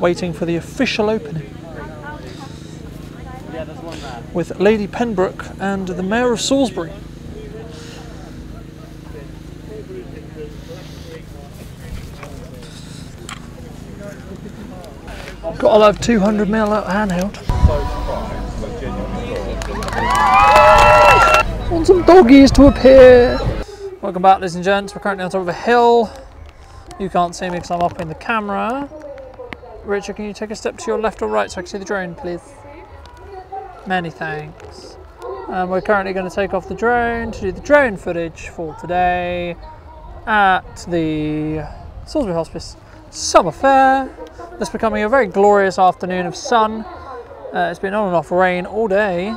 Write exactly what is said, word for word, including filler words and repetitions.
waiting for the official opening, with Lady Penbrook and the Mayor of Salisbury. Gotta love two hundred mil out handheld. Want some doggies to appear. Welcome back, ladies and gents. We're currently on top of a hill. You can't see me because I'm up in the camera. Richard, can you take a step to your left or right so I can see the drone, please? Many thanks. Um, we're currently going to take off the drone to do the drone footage for today at the Salisbury Hospice Summer Fair. This becoming a very glorious afternoon of sun. Uh, it's been on and off rain all day.